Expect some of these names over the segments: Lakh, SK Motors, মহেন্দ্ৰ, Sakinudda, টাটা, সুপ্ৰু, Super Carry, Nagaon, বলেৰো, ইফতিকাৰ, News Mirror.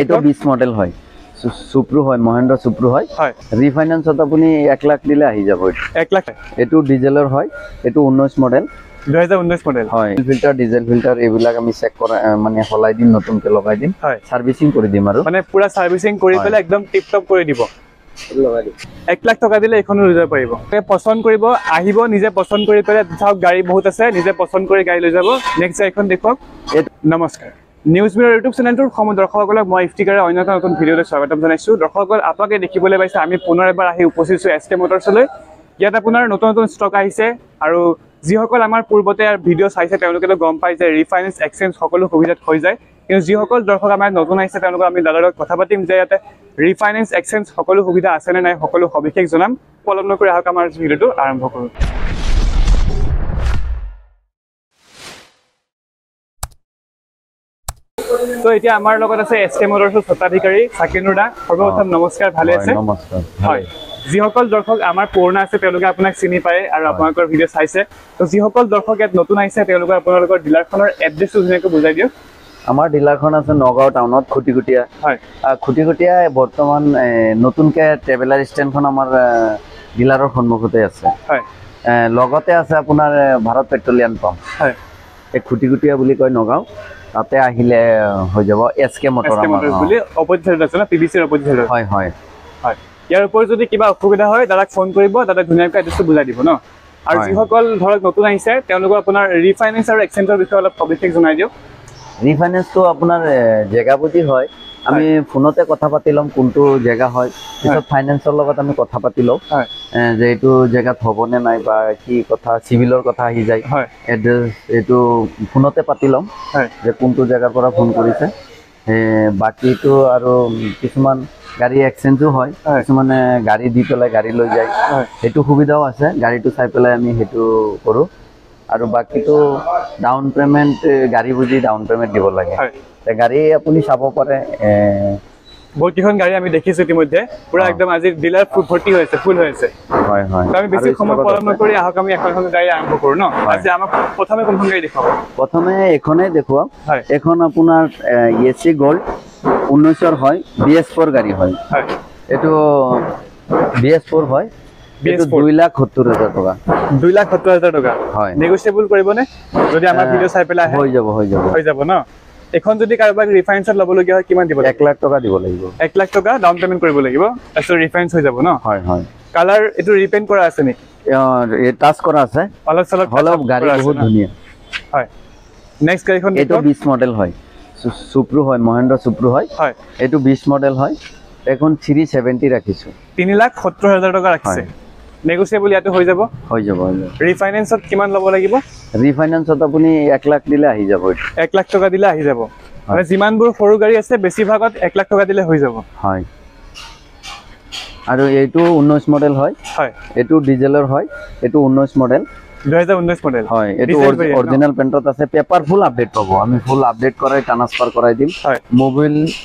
এইটো 20 মডেল হয়, সুপ্ৰু হয়, মহেন্দ্ৰ সুপ্ৰু হয়। ৰিফাইন্যান্সত আপুনি 1 লাখ দিলে আহি যাব। 1 লাখ এটো ডিজেলৰ হয়, এটো 19 মডেল, 2019 মডেল হয়। ফিল্টাৰ, ডিজেল ফিল্টাৰ এইবিলাক আমি চেক কৰা মানে হলাই দিম, নতুনকে লগাই দিম, সাৰ্ভিসিং কৰি দিম আৰু মানে পুৰা সাৰ্ভিসিং কৰি পেলে একদম টিপ টপ কৰি দিব। 1 লাখ টকা দিলে এখনো লৈ যাব পাৰিব। পছন্দ কৰিব, আহিব, নিজে পছন্দ কৰি পেলে সব গাড়ী বহুত আছে, নিজে পছন্দ কৰি গাড়ী লৈ যাব। নেক্সট এখন দেখক। নমস্কাৰ, নিউজ মিৰৰ ইউটিউব চেনেলটোৰ সময় দৰ্শকসকলক মই ইফতিকাৰে অন্য এটা নতুন ভিডিঅ'লৈ স্বাগতম জনাইছোঁ। দৰ্শকসকল, আপোনালোকে দেখিবলৈ পাইছে আমি পুনৰ এবাৰ আহি উপস্থিত এছ কে মটৰ্ছলৈ। ইয়াত আপোনাৰ নতুন নতুন ষ্টক আহিছে আৰু যিসকল আমাৰ পূৰ্বতে ভিডিঅ' চাইছে তেওঁলোকেতো গম পাই যে ৰিফাইনেন্স, এক্সচেঞ্জ সকলো সুবিধাত হৈ যায়। কিন্তু যিসকল দৰ্শক আমাৰ নতুন আহিছে তেওঁলোকক আমি দাদাৰ লগত কথা পাতিম যে ইয়াতে ৰিফাইনেন্স, এক্সচেঞ্জ সকলো সুবিধা আছেনে নাই, সকলো সবিশেষ জনাম। পলম নকৰি আহক আমাৰ ভিডিঅ'টো আৰম্ভ কৰোঁ। তো এতিয়া আমাৰ লগত আছে এছ কে মটৰ্ছৰ স্বত্বাধিকাৰী সাকিনুদা। সৰ্বপ্ৰথম নমস্কাৰ, ভালে আছে? নমস্কাৰ। হয়, যিসকল দৰ্শক আমাৰ পুৰণা আছে তেওঁলোকে আপোনাক চিনি পায় আৰু আপোনালোকৰ ভিডিঅ' চাইছে। তো যিসকল দৰ্শক ইয়াত নতুন আহিছে তেওঁলোকে আপোনালোকৰ ডিলাৰখনৰ এড্ৰেছটো ধুনীয়াকৈ বুজাই দিয়ক। আমাৰ ডিলাৰখন আছে নগাঁও টাউনত, খুটিকুটীয়া। হয়, খুটিকুটীয়া বৰ্তমান নতুনকৈ ট্ৰেভেলাৰ ষ্টেণ্ডখন আমাৰ ডিলাৰৰ সন্মুখতে আছে। হয়, লগতে আছে আপোনাৰ ভাৰত পেট্ৰলিয়াম পাম্প। হয়, এই খুটিকুটীয়া বুলি কয় নগাঁও, তাতে আহিলে হৈ যাব। এছ কে মটৰ বুলি অপজিট চাইড আছে না, পিবিসি ৰ অপজিট চাইড। হয় হয় হয়। ইয়াৰ ওপৰত যদি কিবা অসুবিধা হয় দাদাক ফোন কৰিব, দাদা ধুনীয়াকৈ এড্ৰেছটো বুজাই দিব ন। আৰু যিসকল ধৰক নতুন আহিছে তেওঁলোকক আপোনাৰ ৰিফাইনেন্স আৰু এক্সচেঞ্জৰ বিষয়ে অলপ সবিশেষ জনাই দিয়ক। ৰিফাইনেন্সটো আপোনাৰ জেগা বুজি হয়, আমি ফোনতে কথা পাতি ল'ম কোনটো জেগা হয়, পিছত ফাইনেন্সৰ লগত আমি কথা পাতি লওঁ যে এইটো জেগাত হ'বনে নাই বা কি কথা, চিভিলৰ কথা আহি যায়। এড্ৰেছ এইটো ফোনতে পাতি ল'ম যে কোনটো জেগাৰ পৰা ফোন কৰিছে। বাকীটো আৰু কিছুমান গাড়ী এক্সচেঞ্জো হয়, কিছুমানে গাড়ী দি পেলাই গাড়ী লৈ যায়, সেইটো সুবিধাও আছে। গাড়ীটো চাই পেলাই আমি সেইটো কৰোঁ। আৰু বাকীটো ডাউন পে'মেণ্ট গাড়ী বুজি ডাউন পে'মেণ্ট দিব লাগে। গাড়ী আপুনি চাব পাৰে, বহুত কেইখন গাড়ী আমি দেখিছোঁ ইতিমধ্যে, পুৰা একদম আজি ডিলাৰ ভৰ্তি হৈ আছে, ফুল হৈ আছে। হয় হয়। আমি বেছি সময় পলম নকৰি আহক আমি এখন এখন গাড়ী আৰম্ভ কৰোঁ ন। আজি আমাক প্ৰথমে কোনখন গাড়ী দেখুৱাব? প্ৰথমে এইখনেই দেখুৱাম। এইখন আপোনাৰ এছ ই গ'ল্ড 19ৰ হয়, BS4 গাড়ী হয়। এইটো BS4 হয়, 2,70,000 টকা। 2,70,000 টকা হয়, নেগোচিয়েবল কৰিবনে? যদি আমাৰ ভিডিঅ' চাই পেলাই হৈ যাব, হৈ যাব ন। এখন যদি কাৰোবাক ৰিফাইনেন্সত ল'বলগীয়া হয় কিমান দিব? 1 লাখ টকা দিব লাগিব। 1 লাখ টকা ডাউন পেমেণ্ট কৰিব লাগিব, তাৰপিছত ৰিফাইনেন্স হৈ যাব ন। হয় হয়। কালাৰ এইটো ৰিপেইণ্ট কৰা আছে নেকি? টাচ কৰা আছে, অলপ চলপ অলপ গাড়ী বহুত ধুনীয়া। হয়, নেক্সট গাড়ীখন এইটো 20 মডেল হয়, সুপ্ৰু হয়, মহেন্দ্ৰ সুপ্ৰু হয়। হয়, এইটো 20 মডেল হয়। এখন 370 ৰাখিছো, 3,70,000 টকা ৰাখিছে। নেগোচিয়েবল ইয়াতে হৈ যাব, হৈ যাব। ৰিফাইনেন্সত কিমান ল'ব লাগিব? ৰিফাইনেন্সত আপুনি 1 লাখ দিলে আহি যাব। 1 লাখ টকা দিলে আহি যাব। মানে যিমানবোৰ সৰু গাড়ী আছে বেছিভাগত 1 লাখ টকা দিলে হৈ যাব। হয়। আৰু এইটো 19 মডেল হয়। হয়, এইটো ডিজেলৰ হয়, এইটো 19 মডেল, 2019 মডেল হয়। এইটো অৰিজিনাল পেইণ্টত আছে, পেপাৰ ফুল আপডেট পাব, আমি ফুল আপডেট কৰাই ট্ৰান্সফাৰ কৰাই দিম।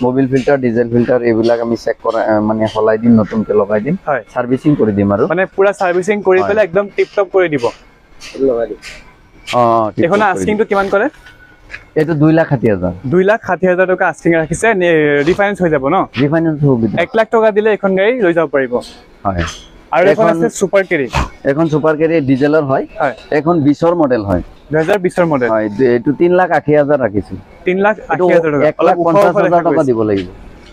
মোবিল ফিল্টাৰ, ডিজেল ফিল্টাৰ এইবিলাক আমি চেক কৰা মানে হলাই দিম, নতুনকৈ লগাই দিম, সাৰ্ভিসিং কৰি দিম আৰু মানে পুৰা সাৰ্ভিসিং কৰি পেলাই একদম টিপ টপ কৰি দিব, লগাই দিম। এখন আস্কিংটো কিমান কৰে? এইটো 2,60,000। 2,60,000 টকা আস্কিং ৰাখিছে। ৰিফাইনেন্স হৈ যাব ন? ৰিফাইনেন্স হ'ব। 1 লাখ টকা দিলে এখন গাড়ী লৈ যাব পাৰিব। হয়। আৰু এখন আছে সুপাৰ কেৰি। এখন সুপাৰ কেৰি ডিজেলৰ হয়। এখন 20ৰ মডেল হয়, 2020ৰ মডেল হয়। এইটো 3,80,000 ৰাখিছো। 3,80,000 টকা 1,50,000 টকা দিব লাগিব।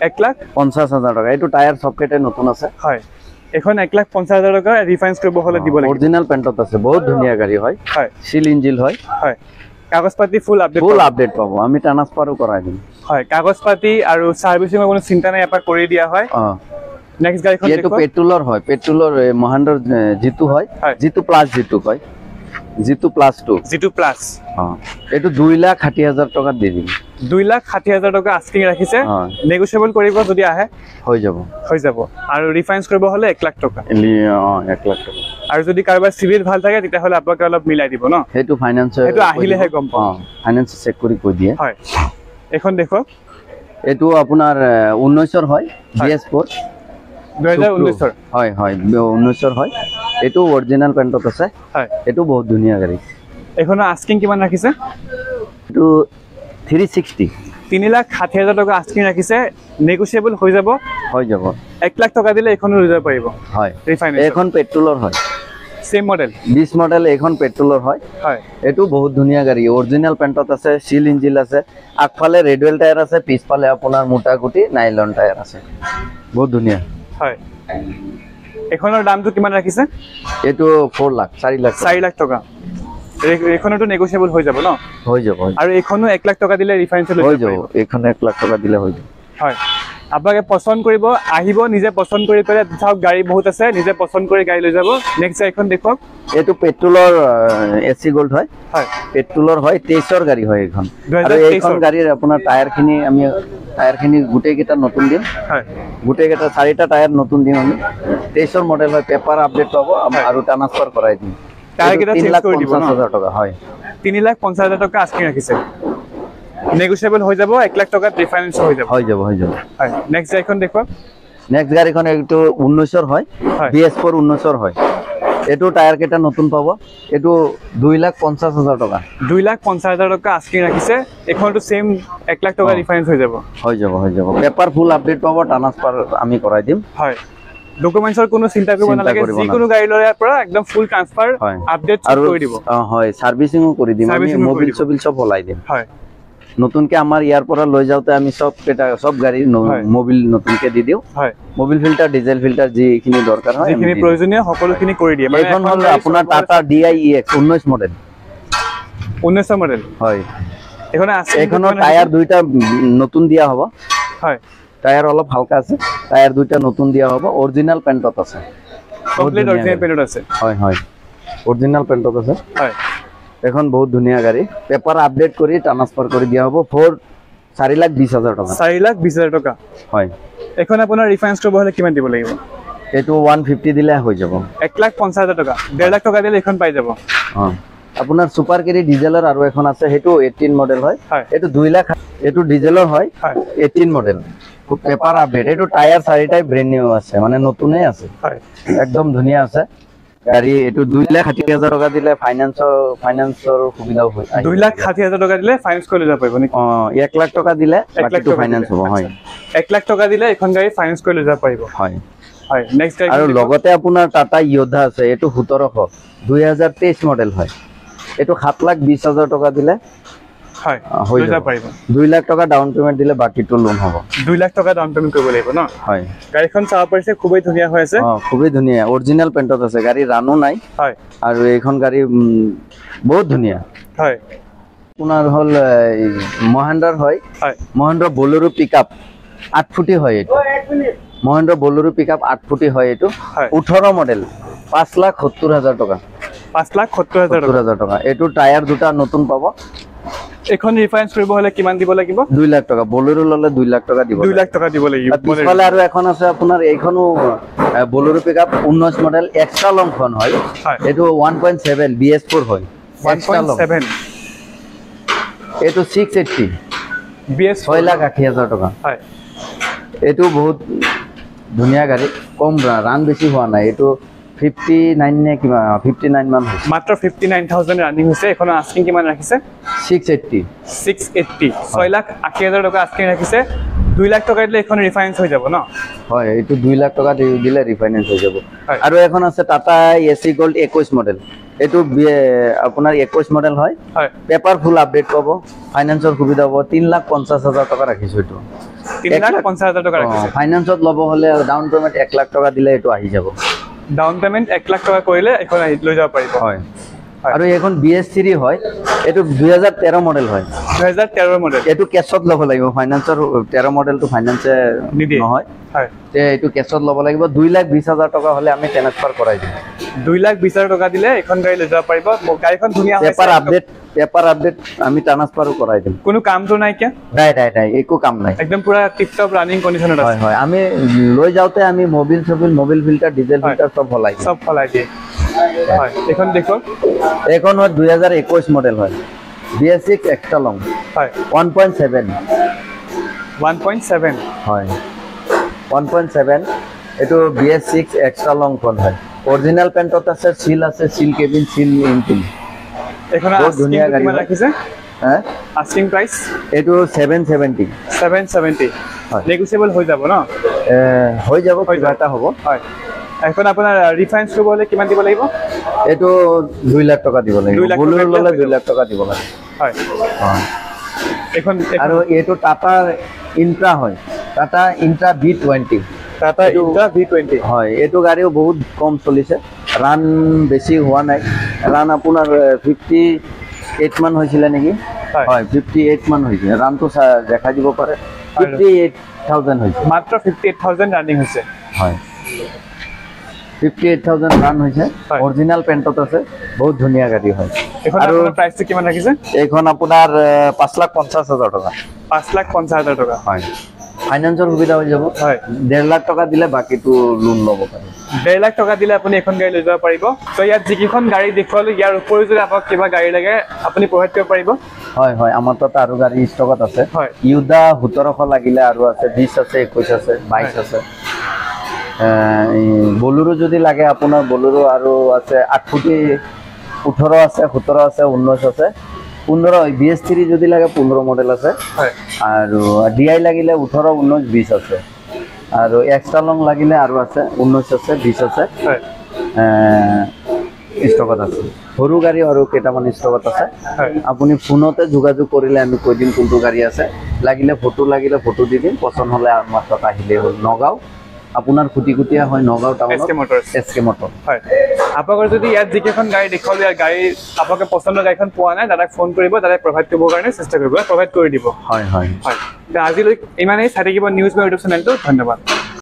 1,50,000 টকা। এইটো টায়াৰ সবকেটে নতুন আছে। হয়। এখন 1,50,000 টকা ৰিফাইনেন্স কৰিব হ'লে দিব লাগিব। অৰিজিনাল পেইণ্টত আছে, বহুত ধুনীয়া গাড়ী হয়। হয়, সিল ইঞ্জিন হয়। হয়, কাগজ পাতি ফুল আপডেট, ফুল আপডেট পাব, আমি ট্ৰান্সফাৰো কৰাই দিম। হয়, কাগজ পাতি আৰু সাৰ্ভিসিঙৰ কোনো চিন্তা নাই, এটা কৰি দিয়া হয়। নেক্সট গাড়ীখন এইটো পেট্ৰলৰ হয়, পেট্ৰলৰ মহেন্দ্ৰ জিতু হয়, জিতু প্লাস জিতু হয়, জিতু প্লাস 2, জিতু প্লাস। এইটো 2,60,000 টকা দি দিম। 2,60,000 টকা আস্কিং ৰাখিছে। নেগোচিয়েবল কৰিব যদি আহে, হৈ যাব, হৈ যাব। আৰু ৰিফাইনেন্স কৰিব হ'লে 1 লাখ টকা। 1 লাখ টকা। আৰু যদি কাৰোবাৰ চিভিল ভাল থাকে তেতিয়া হ'লে আপোনাক অলপ মিলাই দিব ন। সেইটো ফাইনেন্স, সেইটো আহিলেহে গম পাম, ফাইনেন্স চেক কৰি কৈ দিয়ে। হয়, এখন দেখক। এইটো আপোনাৰ 19ৰ হয়, BS4, 2019ৰ হয়। হয়, 19ৰ হয়। এইটো অৰিজিনাল পেইণ্টত আছে। হয়, এইটো বহুত ধুনীয়া গাড়ী। এখন আস্কিং কিমান ৰাখিছে? এইটো 360, 3,60,000 টাকা আস্কিং রাখিছে, নেগোশিয়েবল হৈ যাব। 1 লাখ টাকা দিলে এখন লৈ যাব পাৰিব। হয়, এখন পেট্ৰলৰ হয়। সেম মডেল 20 মডেল এখন পেট্ৰলৰ হয়। হয়, এটো বহুত ধুনিয়া গাড়ী, অৰিজিনাল পেন্টত আছে, সিল ইঞ্জিন আছে, আগফালে ৰেডৱেল টায়াৰ আছে, পিছফালে আপোনাৰ মোটা গুটি নাইলন টায়াৰ আছে, বহুত ধুনিয়া। হয়, এখনৰ দামটো কিমান ৰাখিছে? এটো 4 লাখ 4.5 লাখ টাকা। এখনটো নেগোশিয়েবল হৈ যাব ন? হৈ যাব। আৰু এখনো 1 লাখ টাকা দিলে ৰিফাইন্স হৈ যাব। এখন 1 লাখ টাকা দিলে হৈ যাব। হয়, আপোনাকে পছন্দ কৰিব আহিব, নিজে পছন্দ কৰি পেলে চাওক, গাড়ী বহুত আছে, নিজে পছন্দ কৰি গাড়ী লৈ যাব। নেক্সট এখন দেখক, এটো পেট্ৰলৰ এসি গোল্ড হয়। হয়, পেট্ৰলৰ হয়, 23 ৰ গাড়ী হয় এখন। আৰু এইখন গাড়ীৰ আপোনাৰ টায়াৰখিনি আমি টায়াৰখিনি গুটেকেটা নতুন দিম। হয়, গুটেকেটা 4টা টায়াৰ নতুন দিম আমি। 23 ৰ মডেল হয়, পেপাৰ আপডেট পাব আৰু ট্ৰান্সফাৰ কৰাই দিম। টাৰ্গেটটা চেঞ্জ কৰি দিব 50,000 টাকা। হয়, 3,50,000 টাকা আস্কিং ৰাখিছে, নেগোশিয়েবল হৈ যাব। 1 লাখ টাকা ৰিফাইন্স হৈ যাব। হৈ যাব। হয়, নেক্সট এখন দেখো। নেক্সট গাড়ীখন এটো 19 ৰ হয়, BS4 19 ৰ হয়। এটো টায়ার কেটা নতুন পাব। এটো 2,50,000 টাকা। 2,50,000 টাকা আস্কিং ৰাখিছে, এখনটো সেম 1 লাখ টাকা ৰিফাইন্স হৈ যাব। হৈ যাব। পেপাৰ ফুল আপডেট পাব, ট্ৰান্সফাৰ আমি কৰাই দিম। হয়, ডকুমেন্টৰ কোনো চিন্তা কৰিব নালাগে, যি কোনো গাড়ী লৈ পৰা একদম ফুল ট্ৰান্সফাৰ আপডেট কৰি দিব। হয়, সাৰ্ভিসিংও কৰি দিম আমি, মোবিল সবিল সব হলাই দিম। হয়, নতুনকে আমাৰ ইয়াৰ পৰা লৈ যাওতে আমি সব গাড়ী মোবিল নতুনকে দি দিও। হয়, মোবিল ফিল্টার, ডিজেল ফিল্টার যিখিনি দৰকাৰ হয় যিখিনি প্ৰয়োজনীয় সকলোখিনি কৰি দিয়ে। মানে এখন হ'ল আপোনাৰ টাটা DIX 19 মডেল। 19 মডেল হয়, এখন আছে। এখন টায়ার 2টা নতুন দিয়া হ'ব। হয়, টায়ার অলপ হালকা আছে, টায়ার 2টা নতুন দিয়া হবে। অরিজিনাল পেন্টত আছে, কমপ্লিট অরিজিনাল পেন্টত আছে। হয় অরিজিনাল পেন্টত আছে। হয়, এখন বহুত ধুনিয়া গাড়ি, পেপার আপডেট কৰি ট্ৰান্সফাৰ কৰি দিয়া হবে। 4,20,000 টাকা। 4,20,000 টাকা। হয়, এখন আপোনাৰ ৰিফাইন্স কৰিব হলে কিমান দিব লাগিব? এটো 150 দিলে হৈ যাব। 1,50,000 টাকা। 1.5 লাখ টাকা দিলে এখন পাই যাব। হ্যাঁ, আপোনাৰ সুপাৰ ক্যাৰি ডিজেলৰ আৰু এখন আছে, হেটো 18 মডেল হয়। এটো 2 লাখ, এটো ডিজেলৰ হয়, 18 মডেল। পেপার আপডেট, এটো টায়ার 4টাই ব্র্যান্ড নিউ আছে, মানে নতুনই আছে। হয়, একদম ধুনিয়া আছে গাড়ী। এটো 2,60,000 টাকা দিলে ফাইনান্সৰ সুবিধাও হয়। 2,60,000 টাকা দিলে ফাইনান্স কৰি যাব পাৰিব নি? 1 লাখ টাকা দিলে বাকিটো ফাইনান্স হ'ব। হয়, 1 লাখ টাকা দিলে এখন গাড়ী ফাইনান্স কৰি যাব পাৰিব। হয়, নেক্সট গাড়ী। আৰু লগতে আপোনাৰ টাটা যোদ্ধা আছে, এটো 1700 2023 মডেল হয়। এটো 7,20,000 টাকা দিলে হয় হৈ যাব পাৰিব। 2 লাখ টাকা ডাউন পেমেন্ট দিলে বাকিটো লোন হ'ব। 2 লাখ টাকা ডাউন পেমেন্ট কৰিব লাগিব ন? হয়, গাড়ীখন চাব পাৰিছে, খুবই ধুনীয়া হৈ আছে। হ্যাঁ, খুবই ধুনীয়া, অৰিজিনাল পেইণ্টত আছে, গাড়ী ৰানো নাই। হয়, আৰু এইখন গাড়ী বহুত ধুনীয়া। হয়, পুনৰ হল মহেন্দ্ৰাৰ হয়। হয়, মহেন্দ্ৰা বলেৰো পিকআপ 8 ফুটি হয়। এটো মহেন্দ্ৰা বলেৰো পিকআপ 8 ফুটি হয়। এটো 18 মডেল, 5,70,000 টাকা। 5,70,000 টাকা। এটো টায়ার 2টা নতুন পাব। এখন ৰিফাইন্স কৰিব হলে কিমান দিব লাগিব? 2 লাখ টাকা। বলেৰো ললে 2 লাখ টাকা দিব। 2 লাখ টাকা দিব লাগিব। পিছফালে আৰু এখন আছে আপোনাৰ, এইখনো বলেৰো pickup 19 model, extra long খন হয়। এটো 1.7 BS4 হয়। 1.7 এটো 680 BS 6,80,000 টাকা। হয়, এটো বহুত ধুনিয়া গাড়ী, কম ৰান বেছি হোৱা নাই। এটো 59 নে কিবা 59 মান হৈছে, মাত্ৰ 59,000 ৰানিং হৈছে। এখন আস্কিং কিমান ৰাখিছে? 680। 6,80,000 টাকা আস্কিং ৰাখিছে। 2 লাখ টাকা দিলে এখন ৰিফাইন্স হৈ যাব ন? হয়, এইটো 2 লাখ টাকা দিলে ৰিফাইন্স হৈ যাব। আৰু এখন আছে টাটা Ace গোল্ড 21 মডেল। এইটো আপোনাৰ 21 মডেল হয়। পেপাৰ ফুল আপডেট পাব, ফাইনান্সৰ সুবিধা হ'ব। 3,50,000 টাকা ৰাখিছো। এইটো 3,50,000 টাকা ৰাখিছে। ফাইনান্সত ল'ব হলে ডাউন পেমেন্ট 1 লাখ টাকা দিলে এইটো আহি যাব। ডাউন পেমেন্ট 1 লাখ টাকা কৰিলে এখন লৈ যাব পাৰিব। হয়, আৰু এখন BS3 হয়। এটো 2013 মডেল হয়। 2013 মডেল। এটো কেছত ল'ব লাগিব, ফাইনান্সৰ 13 মডেলটো ফাইনান্সে নহয়। হয়, তে এটো কেছত ল'ব লাগিব। 2,20,000 টাকা হলে আমি ট্রান্সফার কৰাই দিম। 2,20,000 টাকা দিলে এখন গাড়ী লৈ যাব পাৰিব। গাড়ীখন ধুনিয়া আছে। পেপাৰ আপডেট আমি ট্ৰান্সফাৰও কৰাই দিম। কোনো কামটো নাই কিয়া? নাই, একো কাম নাই। একদম পুৰা টিপটপ ৰানিং কন্ডিশনত আছে। হয়, আমি লৈ যাওতে আমি মোবিল ফিল্টার, ডিজেল ফিল্টার সব ফলাই দিয়ে। হয়, এখন দেখো, এখন 2021 মডেল হয়, BS6 এক্সট্রা লং। হয়, 1.7। হয়, 1.7। এটো BS6 এক্সট্রা লং কোন হয়। অরিজিনাল পেইন্টত আছে, সিল কেবিন, সিল ইঞ্জিন। এখন আস্কিং কিমান ৰাখিছে? হ্যাঁ আস্কিং প্রাইস এটো 770 770 নেগোশিয়েবল হই যাব না হই যাব কিবাটা হবো হয় এখন আপনার রিফাইন্স করব হলে কিমান দিব লাগিব এটো 2 লাখ টাকা দিব লাগিব বলেরো ললে 2 লাখ টাকা দিব লাগে হয় এখন আর এটো টাটা ইন্ট্রা হয় টাটা Intra B20 টাটা Intra B20 হয় এটো গাড়িও বহুত কম চলিছে রান বেশি হওয়া নাই রান আপনার 58 মান হয়েছিল নাকি হয় 58 মান হয়েছে রান তো দেখা দিব পারে 58000 হয়েছে মাত্র 58000 রানিং হয়েছে হয় 58000 রান হয়েছে অরিজিনাল পেইন্টত আছে বহুত ধুনিয়া গাড়ি হয় এখন আপনার প্রাইস কি মান রাখিছে এখন আপনার 550000 টাকা 550000 টাকা হয় ফাইনান্সের সুবিধা হয়ে যাব হয় 1.5 লাখ টাকা দিলে বাকিটো লোন লব পারে 1.5 লাখ টাকা দিলে আপনি এখন গাড়ি লৈ যাব পাৰিব তো ইয়াত যিকিখন গাড়ি দেখুৱালো ইয়াৰ উপৰি যদি আপোনাক কিবা গাড়ি লাগে আপুনি পঢ়াই দিব পাৰিব হয় হয় আমাৰ তাত আৰু গাড়ি ষ্টকত আছে ইউদা 1700 লাগিলে আৰু আছে 20 আছে 21 আছে 22 আছে বলেৰো যদি লাগে আপনাৰ বলেৰো আৰু আছে 8 ফুটি 18 আছে 17 আছে 19 আছে 15 BS3 যদি লাগে 15 মডেল আছে আর DI লাগিলে 18 19 20 আছে আর এক্সট্রা লং লাগিলে আর আছে 19 আছে 20 আছে স্টকত আছে সৰু গাড়ি আৰু কেইটামান স্টকত আছে আপুনি ফোনতে যোগাযোগ কৰিলে আমি কৈ দিম কোনটো গাড়ি আছে লাগিলে ফটো দি দিম পছন্দ হলে আমাৰ তাত আহিলে হ'ল নগাঁও আপনার খুটিকুটিয়া হয় Nagaon town SK Motors SK Motors হয় আপনার যদি ইয়াত জিকেখন গাড়ি দেখাল ইয়ার গাড়ি আপনাকে পছন্দ গাড়িখন পোৱা নাই দাদাক ফোন কৰিব দাদাই প্ৰভাইড কৰিব কাৰণে চেষ্টা কৰিব প্ৰভাইড কৰি দিব হয় হয় হয় আজি লৈ ইমানেই চাই থাকিব নিউজ মিৰৰ ইউটিউব চেনেলটো ধন্যবাদ।